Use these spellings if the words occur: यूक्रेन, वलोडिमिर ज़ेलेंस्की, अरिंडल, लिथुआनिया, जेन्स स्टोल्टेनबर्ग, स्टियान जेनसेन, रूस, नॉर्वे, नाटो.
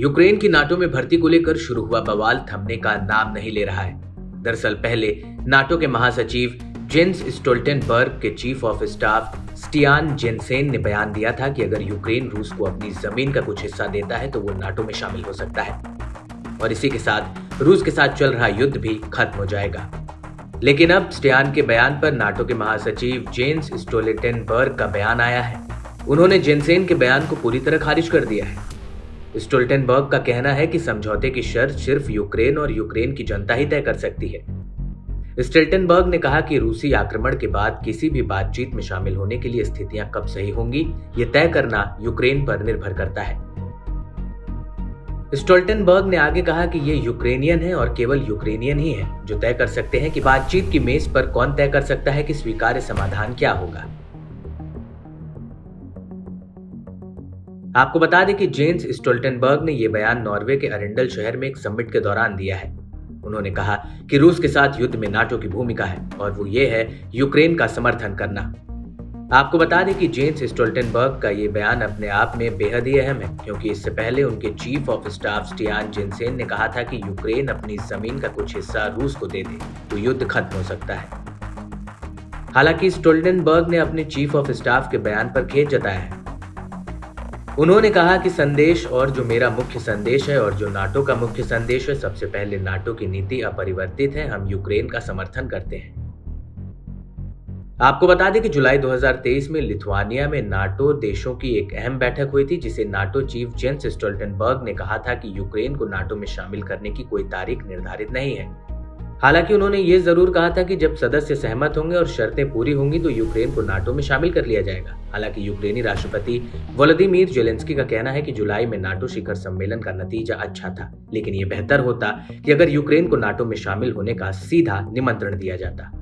यूक्रेन की नाटो में भर्ती को लेकर शुरू हुआ बवाल थमने का नाम नहीं ले रहा है। दरअसल पहले नाटो के महासचिव जेन्स स्टोल्टेनबर्ग के chief of staff स्टियान जेनसेन ने बयान दिया था कि अगर यूक्रेन रूस को अपनी जमीन का कुछ हिस्सा देता है तो वो नाटो में शामिल हो सकता है और इसी के साथ रूस के साथ चल रहा युद्ध भी खत्म हो जाएगा। लेकिन अब स्टियान के बयान पर नाटो के महासचिव जेन्स स्टोल्टेनबर्ग का बयान आया है। उन्होंने जेनसेन के बयान को पूरी तरह खारिज कर दिया है। स्टोल्टेनबर्ग का कहना है कि समझौते की शर्त सिर्फ यूक्रेन और यूक्रेन की जनता ही तय कर सकती है। स्टोल्टेनबर्ग ने कहा कि रूसी आक्रमण के बाद किसी भी बातचीत में शामिल होने के लिए स्थितियां कब सही होंगी ये तय करना यूक्रेन पर निर्भर करता है। स्टोल्टेनबर्ग ने आगे कहा कि ये यूक्रेनियन है और केवल यूक्रेनियन ही है जो तय कर सकते हैं कि बातचीत की मेज पर कौन तय कर सकता है कि स्वीकार्य समाधान क्या होगा। आपको बता दें कि जेन्स स्टोल्टेनबर्ग ने यह बयान नॉर्वे के अरिंडल शहर में एक समिट के दौरान दिया है। उन्होंने कहा कि रूस के साथ युद्ध में नाटो की भूमिका है और वो ये है यूक्रेन का समर्थन करना। आपको बता दें कि जेन्स स्टोल्टेनबर्ग का ये बयान अपने आप में बेहद ही अहम है क्योंकि इससे पहले उनके chief of staff स्टियान जेनसेन ने कहा था कि यूक्रेन अपनी जमीन का कुछ हिस्सा रूस को दे दे तो युद्ध खत्म हो सकता है। हालांकि स्टोल्टेनबर्ग ने अपने चीफ ऑफ स्टाफ के बयान पर खेद जताया है। उन्होंने कहा कि संदेश और जो मेरा मुख्य संदेश है और जो नाटो का मुख्य संदेश है, सबसे पहले नाटो की नीति अपरिवर्तित है, हम यूक्रेन का समर्थन करते हैं। आपको बता दें कि जुलाई 2023 में लिथुआनिया में नाटो देशों की एक अहम बैठक हुई थी जिसे नाटो चीफ जेन्स स्टोल्टेनबर्ग ने कहा था कि यूक्रेन को नाटो में शामिल करने की कोई तारीख निर्धारित नहीं है। हालांकि उन्होंने ये जरूर कहा था कि जब सदस्य सहमत होंगे और शर्तें पूरी होंगी तो यूक्रेन को नाटो में शामिल कर लिया जाएगा। हालांकि यूक्रेनी राष्ट्रपति वलोडिमिर ज़ेलेंस्की का कहना है कि जुलाई में नाटो शिखर सम्मेलन का नतीजा अच्छा था, लेकिन ये बेहतर होता कि अगर यूक्रेन को नाटो में शामिल होने का सीधा निमंत्रण दिया जाता।